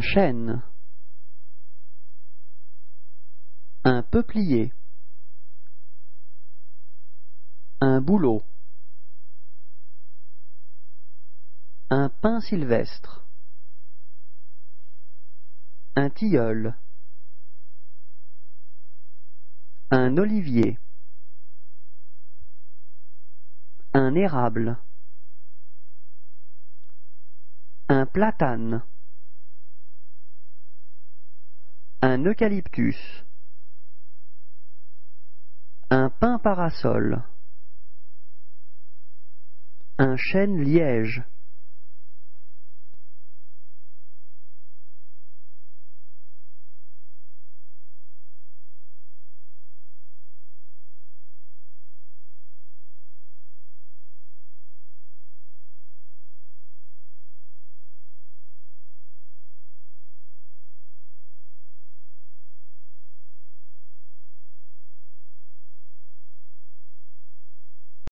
un chêne, un peuplier, un bouleau, un pin sylvestre, un tilleul, un olivier, un érable, un platane, un eucalyptus, un pin parasol, un chêne liège,